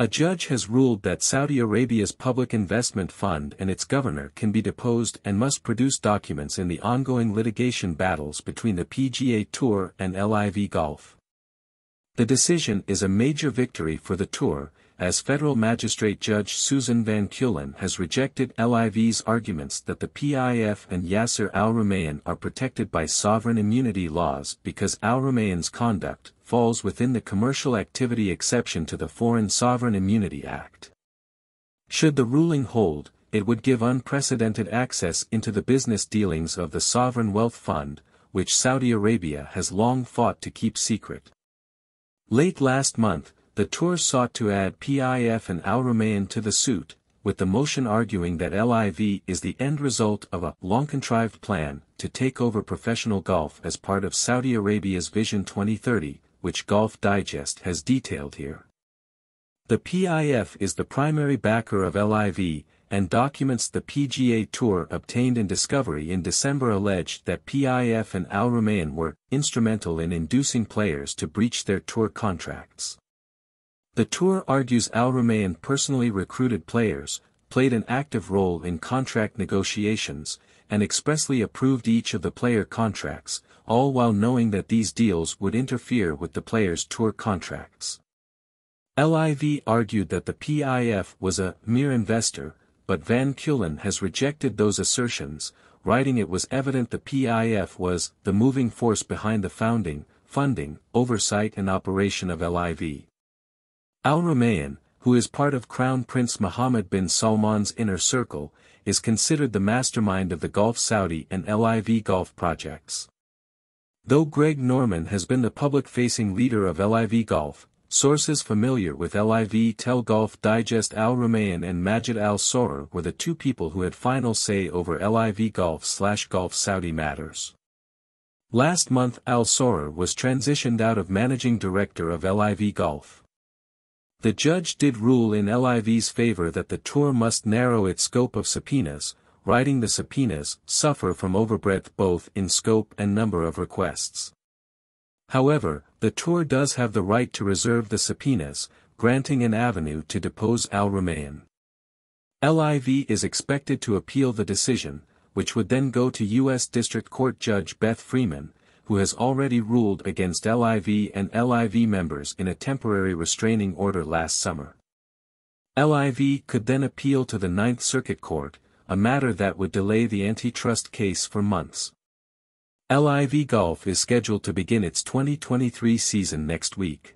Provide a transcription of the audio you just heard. A judge has ruled that Saudi Arabia's Public Investment Fund and its governor can be deposed and must produce documents in the ongoing litigation battles between the PGA Tour and LIV Golf. The decision is a major victory for the Tour, as federal magistrate judge Susan van Keulen has rejected LIV's arguments that the PIF and Yasir Al-Rumayyan are protected by sovereign immunity laws because Al-Rumayyan's conduct falls within the commercial activity exception to the Foreign Sovereign Immunity Act. Should the ruling hold, it would give unprecedented access into the business dealings of the Sovereign Wealth Fund, which Saudi Arabia has long fought to keep secret. Late last month, the Tour sought to add PIF and Al-Rumayyan to the suit, with the motion arguing that LIV is the end result of a long-contrived plan to take over professional golf as part of Saudi Arabia's Vision 2030, which Golf Digest has detailed here. The PIF is the primary backer of LIV, and documents the PGA Tour obtained in discovery in December alleged that PIF and Al-Rumayyan were instrumental in inducing players to breach their tour contracts. The Tour argues Al-Rumayyan personally recruited players, played an active role in contract negotiations, and expressly approved each of the player contracts, all while knowing that these deals would interfere with the players' tour contracts. LIV argued that the PIF was a mere investor, but Van Keulen has rejected those assertions, writing it was evident the PIF was the moving force behind the founding, funding, oversight and operation of LIV. Al-Rumayyan, who is part of Crown Prince Mohammed bin Salman's inner circle, is considered the mastermind of the Gulf Saudi and LIV Golf projects. Though Greg Norman has been the public-facing leader of LIV Golf, sources familiar with LIV tell Golf Digest Al-Rumayyan and Majid Al-Sorour were the two people who had final say over LIV Golf/Golf Saudi matters. Last month Al-Sorour was transitioned out of managing director of LIV Golf. The judge did rule in LIV's favor that the Tour must narrow its scope of subpoenas, writing the subpoenas suffer from overbreadth both in scope and number of requests. However, the Tour does have the right to reserve the subpoenas, granting an avenue to depose Al-Rumayyan. LIV is expected to appeal the decision, which would then go to U.S. District Court Judge Beth Freeman, who has already ruled against LIV and LIV members in a temporary restraining order last summer. LIV could then appeal to the Ninth Circuit Court, a matter that would delay the antitrust case for months. LIV Golf is scheduled to begin its 2023 season next week.